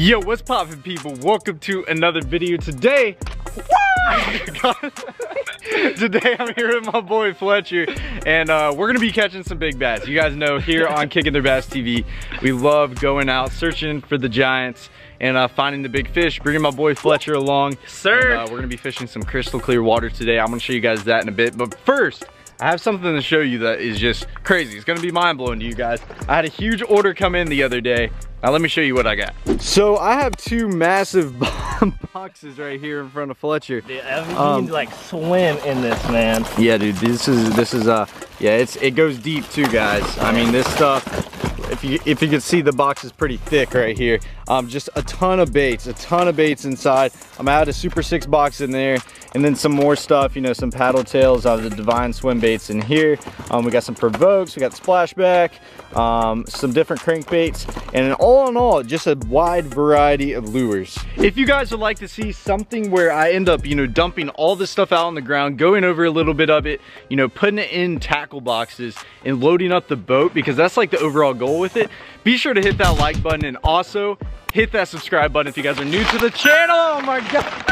Yo, what's poppin', people? Welcome to another video. Today, today I'm here with my boy Fletcher, and we're gonna be catching some big bass. You guys know here on Kicking Their Bass TV, we love going out searching for the giants and finding the big fish. Bringing my boy Fletcher along, yes, sir. And, we're gonna be fishing some crystal clear water today. I'm gonna show you guys that in a bit, but first, I have something to show you that is just crazy. It's gonna be mind-blowing to you guys. I had a huge order come in the other day. Now let me show you what I got. So I have two massive boxes right here in front of Fletcher. Dude, I mean, you can like swim in this, man. Yeah, dude, it goes deep too, guys. I mean, this stuff, if you can see, the box is pretty thick right here. Just a ton of baits inside. I'm out a Super Six box in there, and then some more stuff, you know, some paddle tails out of the Divine Swim Baits in here. We got some Provokes, we got Splashback, some different crankbaits, and all in all, just a wide variety of lures. If you guys would like to see something where I end up, you know, dumping all this stuff out on the ground, going over a little bit of it, you know, putting it in tackle boxes and loading up the boat, because that's like the overall goal with it, be sure to hit that like button, and also hit that subscribe button if you guys are new to the channel. Oh my god.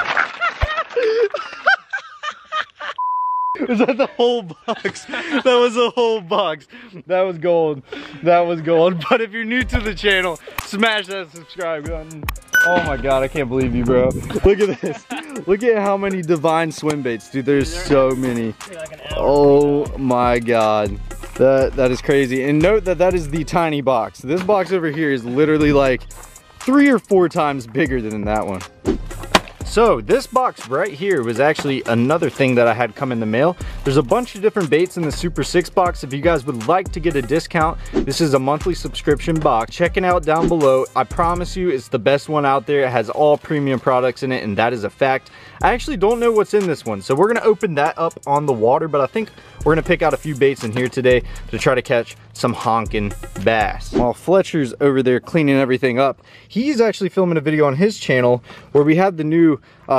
Was that the whole box? That was the whole box. That was gold. That was gold. But if you're new to the channel, smash that subscribe button. Oh my god, I can't believe you, bro. Look at this. Look at how many Divine Swim Baits, dude. There's so many. Oh my god. That is crazy. And note that that is the tiny box. This box over here is literally like 3 or 4 times bigger than that one. So this box right here was actually another thing that I had come in the mail. There's a bunch of different baits in the Super 6 box. If you guys would like to get a discount, this is a monthly subscription box. Check it out down below. I promise you it's the best one out there. It has all premium products in it, and that is a fact. I actually don't know what's in this one, so we're gonna open that up on the water, but I think we're gonna pick out a few baits in here today to try to catch some honking bass. While Fletcher's over there cleaning everything up, he's actually filming a video on his channel where we have the new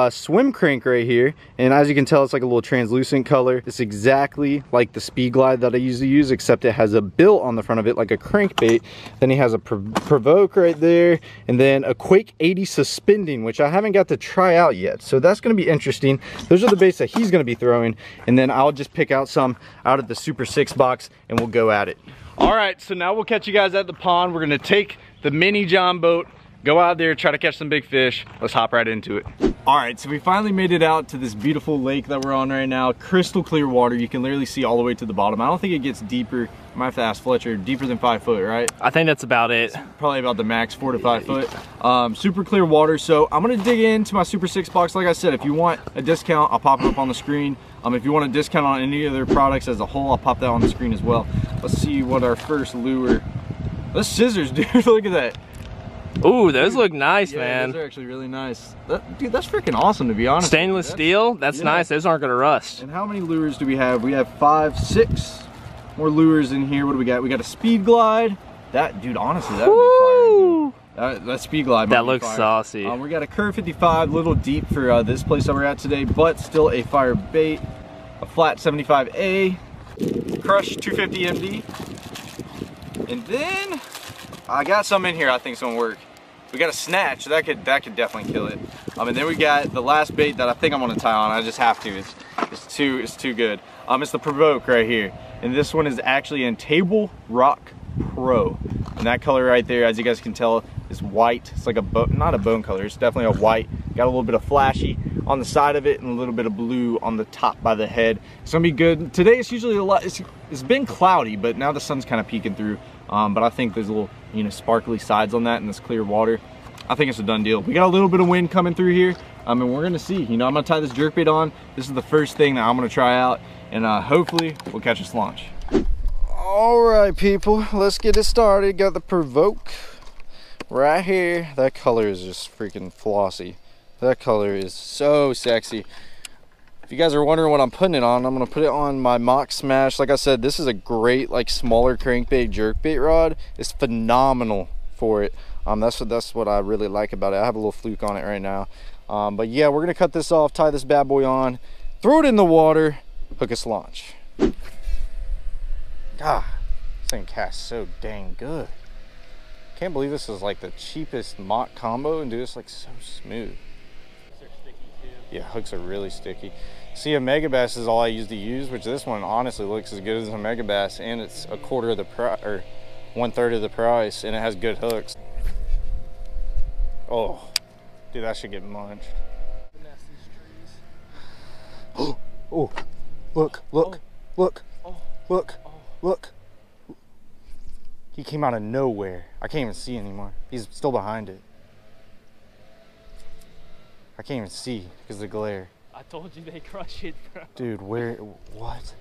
swim crank right here, and as you can tell, it's like a little translucent color. It's exactly like the Speed Glide that I usually use, except it has a bill on the front of it like a crankbait. Then he has a Provoke right there, and then a Quake 80 suspending, which I haven't got to try out yet, so that's going to be interesting. Those are the baits that he's going to be throwing, and then I'll just pick out some out of the Super 6 box and we'll go at it. All right, so now we'll catch you guys at the pond. We're going to take the mini John boat, go out there, try to catch some big fish. Let's hop right into it. All right, so we finally made it out to this beautiful lake that we're on right now. Crystal clear water. You can literally see all the way to the bottom. I don't think it gets deeper. I might have to ask Fletcher, deeper than 5 foot, right? I think that's about it. It's probably about the max, 4 to 5 foot. Super clear water. So I'm gonna dig into my Super 6 box. Like I said, if you want a discount, I'll pop it up on the screen. If you want a discount on any of their products as a whole, I'll pop that on the screen as well. Let's see what our first lure. Those scissors, dude, look at that. Ooh, those look nice, yeah, man. Those are actually really nice. Dude, that's freaking awesome, to be honest. Stainless steel, that's nice. Those aren't gonna rust. And how many lures do we have? We have 5, 6 more lures in here. What do we got? We got a Speed Glide. That, dude, honestly, that would be fire. That Speed Glide. That looks saucy. We got a Curve 55, a little deep for this place that we're at today, but still a fire bait. A Flat 75A, Crush 250MD, and then I got some in here I think's gonna work. We got a snatch, so that could definitely kill it. And then we got the last bait that I think I'm gonna tie on. I just have to. It's too good. It's the Provoke right here, and this one is actually in Table Rock Pro. And that color right there, as you guys can tell, is white. It's like a not a bone color. It's definitely a white. Got a little bit of flashy on the side of it and a little bit of blue on the top by the head. It's gonna be good. Today it's usually a lot. It's been cloudy, but now the sun's kind of peeking through. But I think there's a little, you know, sparkly sides on that in this clear water. I think it's a done deal. We got a little bit of wind coming through here. And we're gonna see. You know, I'm gonna tie this jerkbait on. This is the first thing that I'm gonna try out, and hopefully we'll catch a slaunch. All right, people, let's get it started. Got the Provoke right here. That color is just freaking flossy. That color is so sexy. If you guys are wondering what I'm putting it on, I'm gonna put it on my Mock Smash. Like I said, this is a great, like, smaller crankbait jerkbait rod. It's phenomenal for it. That's what I really like about it. I have a little fluke on it right now. But yeah, we're gonna cut this off, tie this bad boy on, throw it in the water, hook a slaunch. God, this thing casts so dang good. Can't believe this is like the cheapest mock combo and do this like so smooth. Hooks are sticky too. Yeah, hooks are really sticky. See, a Megabass is all I used to use, which this one honestly looks as good as a Megabass, and it's a quarter of the price, or 1/3 of the price, and it has good hooks. Oh, dude, I should get munched. Oh, oh, look, look, look, look, look. He came out of nowhere. I can't even see anymore. He's still behind it. I can't even see because of the glare. I told you they crush it, bro. Dude, where, what?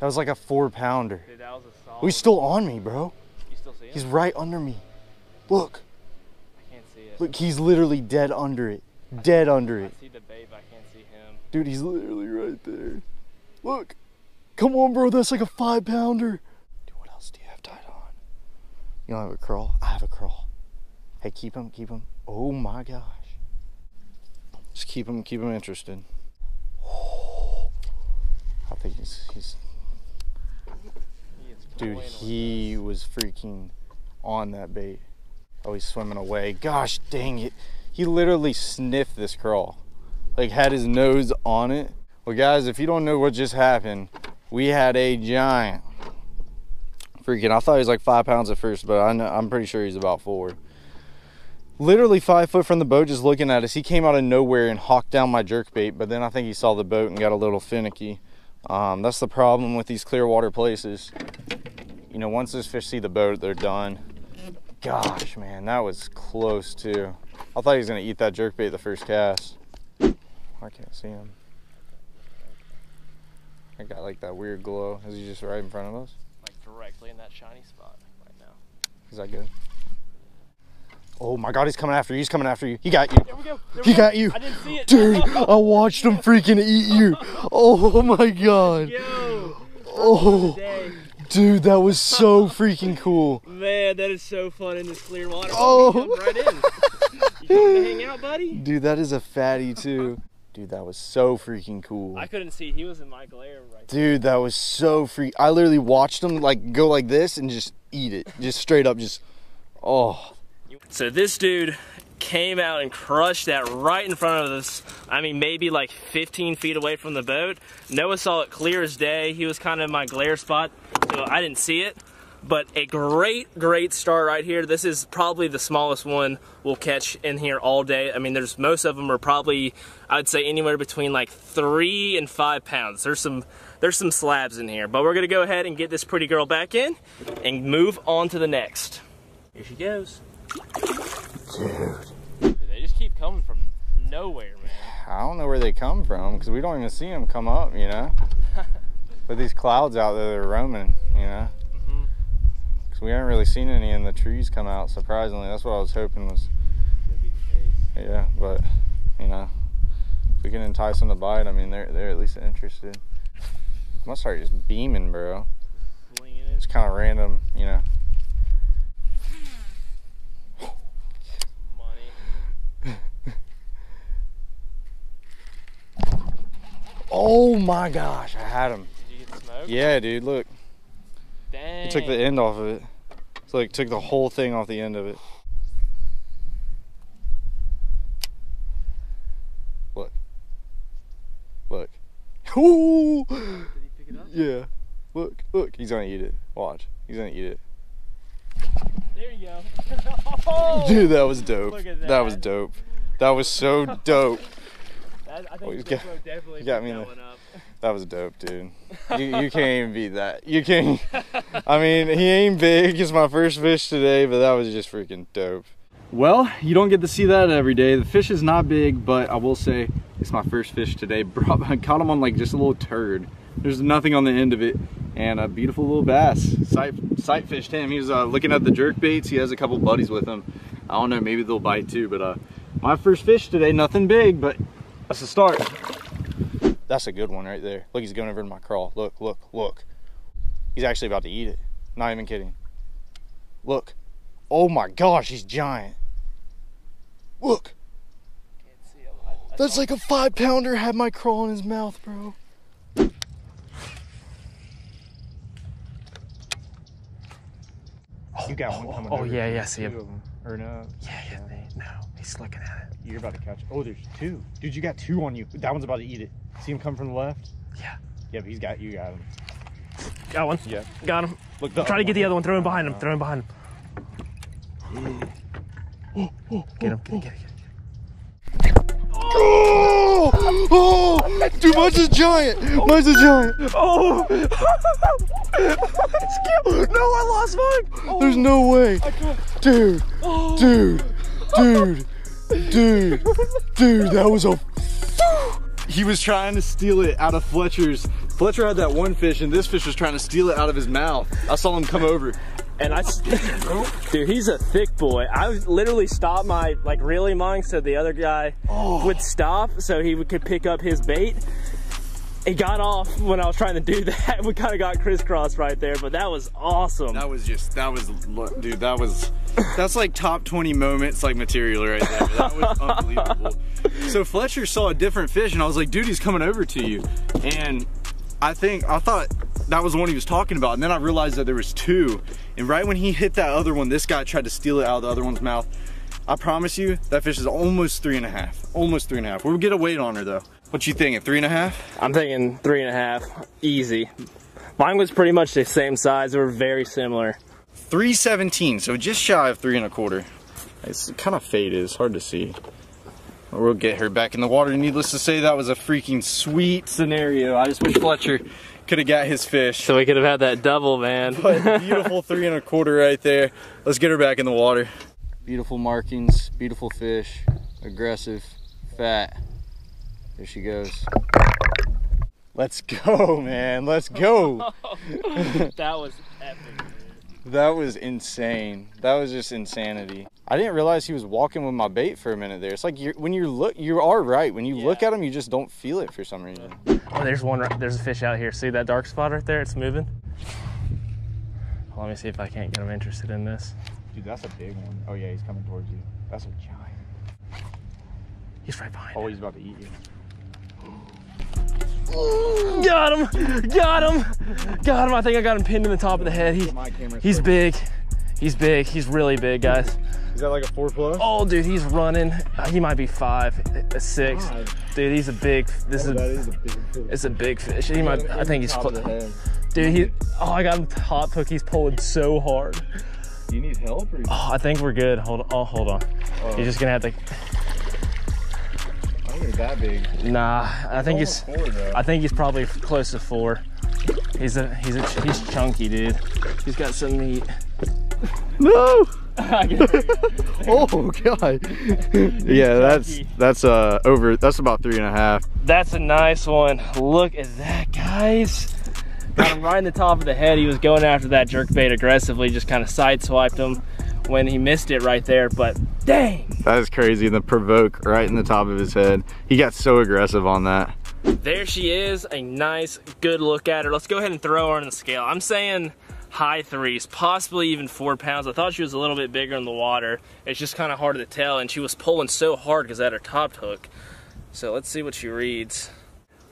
That was like a 4-pounder. Dude, that was a solid. Oh, he's still on me, bro. You still see him? He's right under me. Look. I can't see it. Look, he's literally dead under it. Dead under it. I see the babe, I can't see him. Dude, he's literally right there. Look. Come on, bro, that's like a 5-pounder. Dude, what else do you have tied on? You don't have a crawl? I have a crawl. Hey, keep him, keep him. Oh my gosh. Just keep him interested. I think he's dude, he was freaking on that bait. Oh, he's swimming away. Gosh dang it. He literally sniffed this crawl. Like, had his nose on it. Well, guys, if you don't know what just happened, we had a giant. Freaking, I thought he was like 5 pounds at first, but I know, I'm pretty sure he's about 4. Literally 5 foot from the boat just looking at us. He came out of nowhere and hawked down my jerkbait, but then I think he saw the boat and got a little finicky. That's the problem with these clear water places. You know, once those fish see the boat, they're done. Gosh, man, that was close too. I thought he was going to eat that jerkbait the first cast. I can't see him. I got like that weird glow. Is he just right in front of us? Like directly in that shiny spot right now. Is that good? Oh my God, he's coming after you. He's coming after you. He got you. There we go. He got you. I didn't see it. Dude, I watched him freaking eat you. Oh my God. Yo, oh, dude, that was so freaking cool. Man, that is so fun in this clear water. Oh, right in. You want to hang out, buddy? Dude, that is a fatty too. Dude, that was so freaking cool. I couldn't see. He was in my glare right there. Dude, that was so freak. I literally watched him like go like this and just eat it. Just straight up, just, oh. So this dude came out and crushed that right in front of us. I mean, maybe like 15 feet away from the boat. Noah saw it clear as day. He was kind of in my glare spot, so I didn't see it. But a great, great start right here. This is probably the smallest one we'll catch in here all day. I mean, there's most of them are probably, I'd say anywhere between like 3 and 5 pounds. There's some slabs in here, but we're gonna go ahead and get this pretty girl back in and move on to the next. Here she goes. Dude, they just keep coming from nowhere, man. I don't know where they come from because we don't even see them come up, you know. But these clouds out there, they're roaming, you know. Because we haven't really seen any in the trees come out, surprisingly. That's what I was hoping was. Could be the case. Yeah, but, you know, if we can entice them to bite, I mean, they're at least interested. I must start just beaming, bro. Flinging it. It's kind of random, you know. Oh my gosh, I had him. Did you get smoked? Yeah, dude, look. Dang. He took the end off of it. So like took the whole thing off the end of it. Look. Look. Ooh. Did he pick it up? Yeah. Look, look. He's gonna eat it. Watch. He's gonna eat it. There you go. Oh. Dude, that was dope. Look at that. That was dope. That was so dope. I think you got me that one up. That was dope, dude. You can't even beat that. You can't. I mean, he ain't big. It's my first fish today, but that was just freaking dope. Well, you don't get to see that every day. The fish is not big, but I will say it's my first fish today. I caught him on like just a little turd. There's nothing on the end of it, and a beautiful little bass. Sight fished him. He was looking at the jerk baits. He has a couple buddies with him. I don't know. Maybe they'll bite too. But my first fish today, nothing big, but. That's a start. That's a good one right there. Look, he's going over to my crawl. Look, look, look. He's actually about to eat it. Not even kidding. Look. Oh my gosh, he's giant. Look. Can't see a lot. That's like a 5-pounder had my crawl in his mouth, bro. Oh You got one coming over. Oh, yeah, yeah, see him. Or no. Yeah, no, he's looking at it. You're about to catch it. Oh, there's two. Dude, you got two on you. That one's about to eat it. See him come from the left? Yeah. Yeah, but he's got, you got him. Got one. Yeah. Got him. Look, try to get the other one. Throw him behind him. Throw him behind him. Get him, get him, get him. Oh, dude, mine's a giant. Mine's a giant. Oh, it's cute. No, I lost mine. Oh. There's no way, dude, oh. dude. That was a. He was trying to steal it out of Fletcher's. Fletcher had that one fish, and this fish was trying to steal it out of his mouth. I saw him come over. And I, dude, he's a thick boy. I literally stopped my, like, reeling mine so the other guy would stop so he could pick up his bait. It got off when I was trying to do that. We kind of got crisscrossed right there, but that was awesome. That was just, that was, dude, that was, that's like top 20 moments, like, material right there. That was unbelievable. So Fletcher saw a different fish, and I was like, dude, he's coming over to you. And I thought that was the one he was talking about, and then I realized that there was two. And right when he hit that other one, this guy tried to steal it out of the other one's mouth. I promise you, that fish is almost 3.5. Almost 3.5. We'll get a weight on her though. What you thinking, 3.5? I'm thinking 3.5, easy. Mine was pretty much the same size, they were very similar. 317, so just shy of 3.25. It's kind of faded, it's hard to see. We'll get her back in the water. Needless to say, that was a freaking sweet scenario. I just wish Fletcher could have got his fish. So we could have had that double, man. But beautiful 3.25 right there. Let's get her back in the water. Beautiful markings, beautiful fish, aggressive, fat. There she goes. Let's go, man, let's go. That was epic. That was insane. That was just insanity. I didn't realize he was walking with my bait for a minute there. It's like when you look at him, you just don't feel it for some reason. Oh, there's one. There's a fish out here. See that dark spot right there? It's moving. Let me see if I can't get him interested in this. Dude, that's a big one. Oh yeah, he's coming towards you. That's a giant. He's right behind. Oh, he's about to eat you. Got him! Got him! Got him! I think I got him pinned in the top of the head. He's big. He's big. He's really big, guys. Is that like a 4+? Oh, dude, he's running. He might be 5, 6. Dude, he's a big. That is a big fish. It's a big fish. He might. I think he's. Dude, he. Oh, I got him hot hook. He's pulling so hard. Do you need help? Or you... Oh, I think we're good. Hold on. Oh. You're just gonna have to. That big. Nah, I think he's probably close to 4. He's chunky, dude. He's got some meat. No. Oh god. Yeah, that's about 3.5. That's a nice one. Look at that, guys. Got him right in the top of the head. He was going after that jerkbait aggressively, just kind of sideswiped him when he missed it right there, but dang! That is crazy, the Provoke right in the top of his head. He got so aggressive on that. There she is, a nice, good look at her. Let's go ahead and throw her on the scale. I'm saying high 3s, possibly even 4 pounds. I thought she was a little bit bigger in the water. It's just kind of hard to tell, and she was pulling so hard because at her top hook. So let's see what she reads.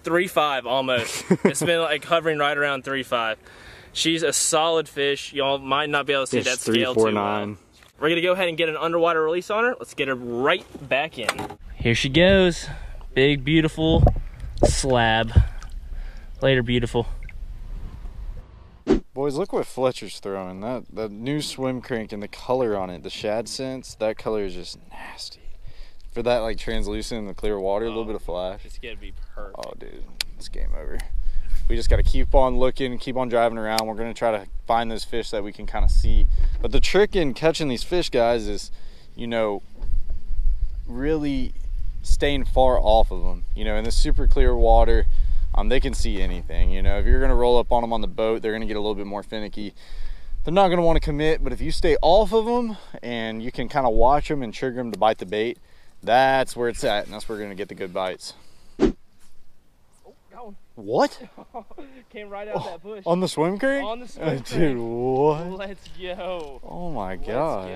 3.5 almost. It's been like hovering right around 3.5. She's a solid fish. Y'all might not be able to see it's that scale too well. We're gonna go ahead and get an underwater release on her. Let's get her right back in. Here she goes. Big, beautiful slab. Later, beautiful. Boys, look what Fletcher's throwing. That new swim crank and the color on it, the shad sense, that color is just nasty. For that like translucent in the clear water, a little bit of flash. It's gonna be perfect. Oh dude, it's game over. We just got to keep on looking, keep on driving around. We're going to try to find those fish that we can kind of see. But the trick in catching these fish, guys, is, you know, really staying far off of them. You know, in the super clear water, they can see anything. You know, if you're going to roll up on them on the boat, they're going to get a little bit more finicky. They're not going to want to commit, but if you stay off of them and you can kind of watch them and trigger them to bite the bait, that's where it's at, and that's where we're going to get the good bites. What? Came right out of that bush. On the swim creek? On the swim creek. Dude, what? Let's go. Oh my gosh.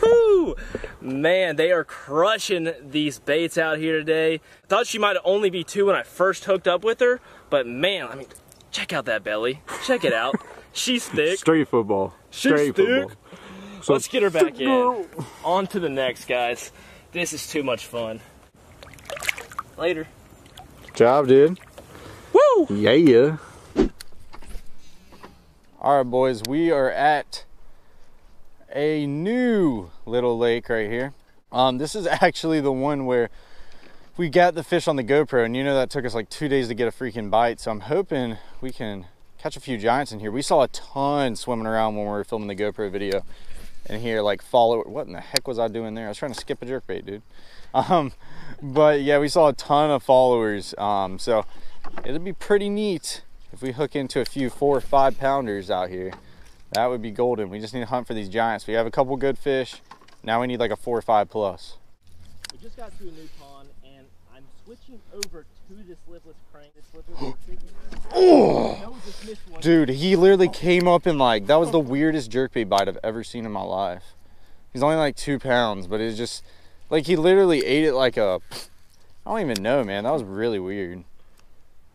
Go. Man, they are crushing these baits out here today. Thought she might only be 2 when I first hooked up with her, but man, I mean, check out that belly. Check it out. She's thick. Straight football. Straight football. So let's get her back in. On to the next, guys. This is too much fun. Later. Good job, dude. Woo! Yeah. All right, boys. We are at a new little lake right here. This is actually the one where we got the fish on the GoPro, and you know that took us like 2 days to get a freaking bite. So I'm hoping we can catch a few giants in here. We saw a ton swimming around when we were filming the GoPro video. And here, like, follow it. What in the heck was I doing there? I was trying to skip a jerkbait, dude. But yeah, we saw a ton of followers. So it'd be pretty neat if we hook into a few 4 or 5 pounders out here. That would be golden. We just need to hunt for these giants. We have a couple good fish. Now we need like a 4 or 5 plus. We just got to a new pond and I'm switching over to this lipless crank. This lipless oh! Dude, he literally came up and like, that was the weirdest jerkbait bite I've ever seen in my life. He's only like 2 pounds, but it's just like he literally ate it like a, I don't even know, man. That was really weird.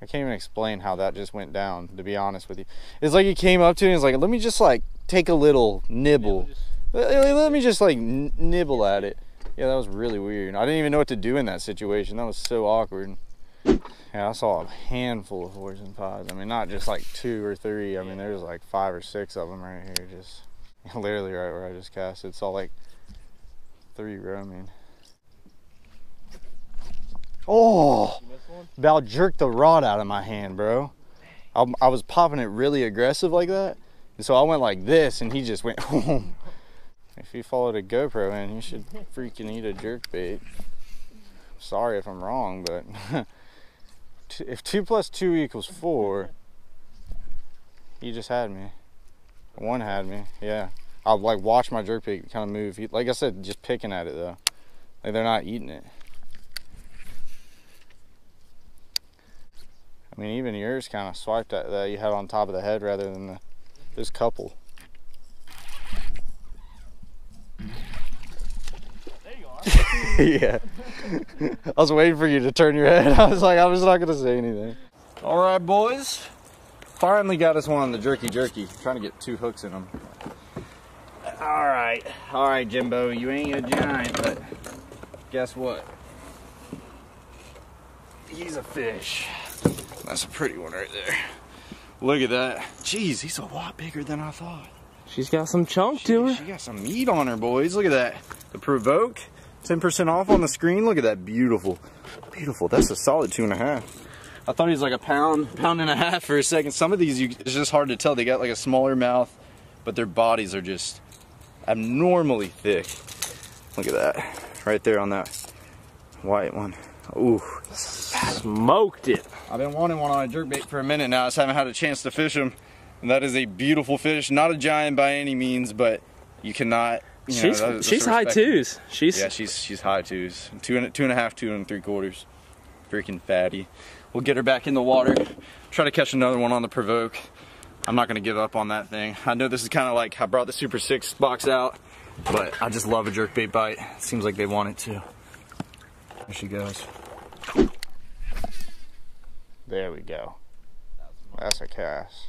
I can't even explain how that just went down, to be honest with you. It's like he came up to me and was like, let me just like take a little nibble. Let me just like nibble at it. Yeah, that was really weird. I didn't even know what to do in that situation. That was so awkward. Yeah, I saw a handful of 4s and 5s. I mean, not just like 2 or 3. I mean, there's like 5 or 6 of them right here. Just literally right where I just casted. Saw like 3 roaming. Oh, Val jerked the rod out of my hand, bro. I was popping it really aggressive like that, and so I went like this, and he just went. If you followed a GoPro in, you should freaking eat a jerkbait. Sorry if I'm wrong, but if 2 plus 2 equals 4, he just had me. One had me, yeah. I like watch my jerkbait kind of move. Like I said, just picking at it though. Like they're not eating it. I mean, even yours kind of swiped at that you had on top of the head rather than this couple. There you are. Yeah. I was waiting for you to turn your head. I was like, I'm just not going to say anything. All right, boys. Finally got us one on the jerky. Trying to get 2 hooks in them. All right, Jimbo. You ain't a giant, but guess what? He's a fish. That's a pretty one right there. Look at that. Jeez, he's a lot bigger than I thought. She's got some chunk to her. She got some meat on her, boys. Look at that. The Provoke, 10% off on the screen. Look at that, beautiful. Beautiful, that's a solid 2.5. I thought he was like a pound and a half for a second. Some of these, it's just hard to tell. They got like a smaller mouth, but their bodies are just abnormally thick. Look at that, right there on that white one. Ooh, smoked it. I've been wanting one on a jerkbait for a minute now. I just haven't had a chance to fish them. And that is a beautiful fish. Not a giant by any means, but you cannot. You know, she's high twos. She's high tws. 2.5, 2 and 3/4. Freaking fatty. We'll get her back in the water. Try to catch another one on the Provoke. I'm not going to give up on that thing. I know this is kind of like I brought the Super 6 box out, but I just love a jerkbait bite. It seems like they want it to. There she goes. There we go. That's a cast.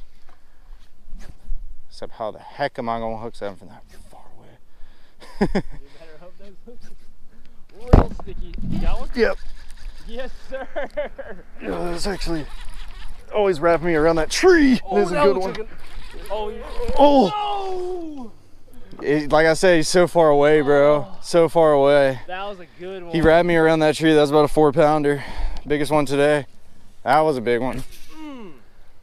Except how the heck am I going to hook something from that far away? You better hope those hooks are real sticky. You got one? Yep. Yes, sir. You know, those actually always wrap me around that tree. Oh, this is a good one. Oh, yeah. Oh! It, like I said, he's so far away, bro. So far away. That was a good one. He wrapped me around that tree. That was about a 4-pounder. Biggest one today. That was a big one. Mm.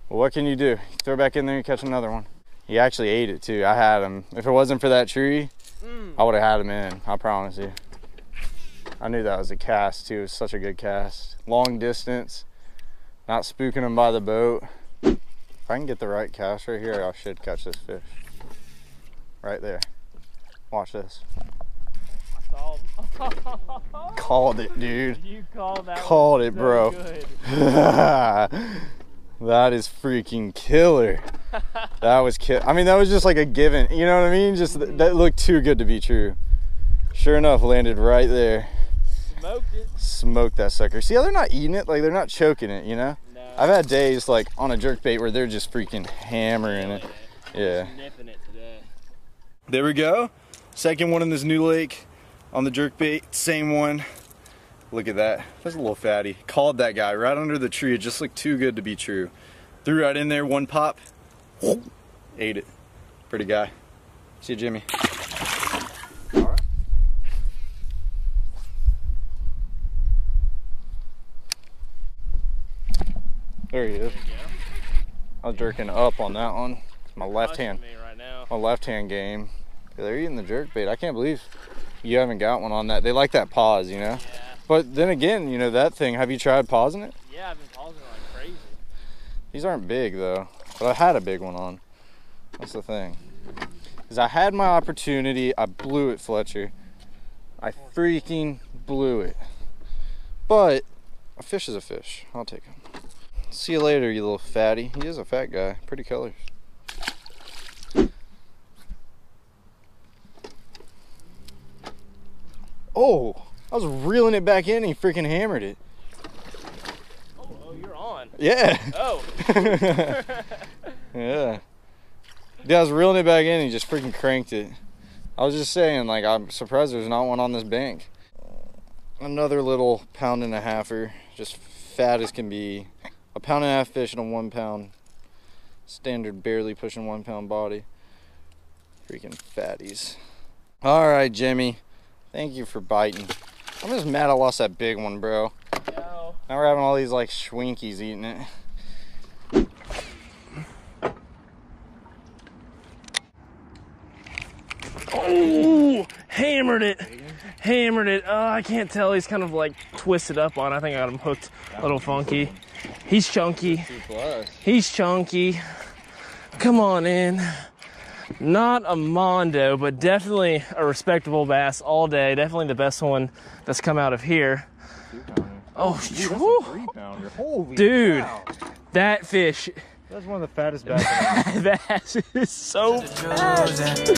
Well, what can you do? Throw back in there and catch another one. He actually ate it, too. I had him. If it wasn't for that tree, I would have had him in. I promise you. I knew that was a cast, too. It was such a good cast. Long distance. Not spooking him by the boat. If I can get the right cast right here, I should catch this fish. Right there. Watch this. I saw him. Called it, dude. You called that. Called it, so bro. Good. That is freaking killer. That was I mean, that was just like a given. You know what I mean? Just that looked too good to be true. Sure enough, landed right there. Smoked it. Smoked that sucker. See how they're not eating it? Like they're not choking it, you know? No. I've had days like on a jerkbait where they're just freaking hammering it. Yeah. Nipping it today. There we go. Second one in this new lake on the jerkbait. Same one. Look at that. That's a little fatty. Called that guy right under the tree. It just looked too good to be true. Threw right in there, one pop. Ate it. Pretty guy. See you, Jimmy. All right. There he is. I'm jerking up on that one. It's my left hand. Right now. My left hand game. They're eating the jerkbait. I can't believe you haven't got one on that. They like that pause, you know? Yeah. But then again, you know, that thing, have you tried pausing it? Yeah, I've been pausing it like crazy. These aren't big though, but I had a big one on. That's the thing. Because I had my opportunity, I blew it, Fletcher. I freaking blew it. But a fish is a fish. I'll take him. See you later, you little fatty. He is a fat guy. Pretty colors. Oh! I was reeling it back in and he freaking hammered it. Oh, you're on. Yeah. Oh. Yeah. Yeah, I was reeling it back in and he just freaking cranked it. I was just saying, like, I'm surprised there's not one on this bank. Another little pound and a halfer, just fat as can be. A pound and a half fish and a 1 pound standard, barely pushing 1 pound body. Freaking fatties. All right, Jimmy. Thank you for biting. I'm just mad I lost that big one, bro. No. Now we're having all these like schwinkies eating it. Oh, hammered it. Hammered it. Oh, I can't tell. He's kind of like twisted up on. I think I got him hooked a little funky. He's chunky. He's chunky. Come on in. Not a mondo, but definitely a respectable bass all day. Definitely the best one that's come out of here. Oh, dude, that's a 3-pounder. Holy dude, cow. That fish. That's one of the fattest bass. That is so fat.